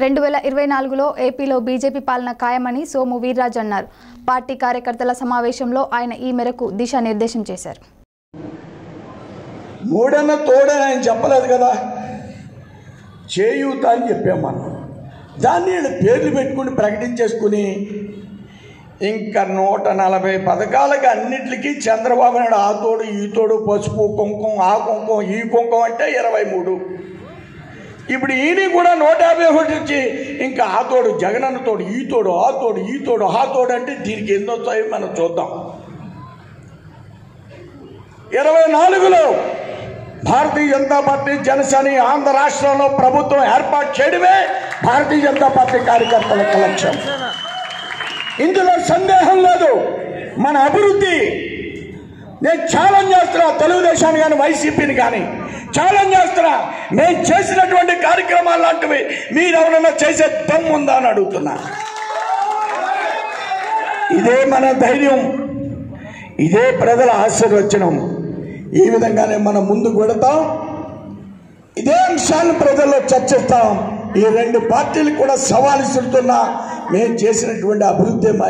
2024లో ఏపీలో బీజేపీ పాలన ఖాయమని సోము వీర్రాజ్ అన్నారు. పార్టీ కార్యకర్తల సమావేశంలో ఆయన ఈ మేరకు దిశానిర్దేశం చేశారు. మూడన తోడన అని చెప్పలేదు కదా, చేయూత అని చెప్పాం మనం. దాన్ని పేర్లు పెట్టుకుని ప్రకటించేసుకుని ఇంకా 140 పథకాలకు అన్నింటికి చంద్రబాబు నాయుడు ఆ తోడు ఈ తోడు, పసుపు కుంకుమ ఆ కుంకుమ ఈ కుంకుమ అంటే 23. ఇప్పుడు ఈయన కూడా 151 వచ్చి ఇంకా ఆ తోడు జగనన్న తోడు ఈ తోడు ఆ తోడు ఈ తోడు ఆ తోడు అంటే దీనికి ఎన్ని వస్తాయో మనం చూద్దాం. 24లో భారతీయ జనతా పార్టీ జనసేన ఆంధ్ర రాష్ట్రంలో ప్రభుత్వం ఏర్పాటు చేయడమే భారతీయ జనతా పార్టీ కార్యకర్తల లక్ష్యం. ఇందులో సందేహం లేదు. మన అభివృద్ధి నేను ఛాలెంజ్ చేస్తున్నా, తెలుగుదేశాన్ని కానీ వైసీపీని కానీ ఛాలెంజ్ చేస్తున్నా. నేను చేసినటువంటి కార్యక్రమాలు లాంటివి మీరెవరన్నా చేసే దమ్ము ఉందా అని అడుగుతున్నా. ఇదే మన ధైర్యం, ఇదే ప్రజల ఆశీర్వచనం. ఈ విధంగానే మనం ముందుకు వెళతాం, ఇదే అంశాలను ప్రజల్లో చర్చిస్తాం. ఈ రెండు పార్టీలు కూడా సవాలు ఇస్తున్నా, మేము చేసినటువంటి అభివృద్ధి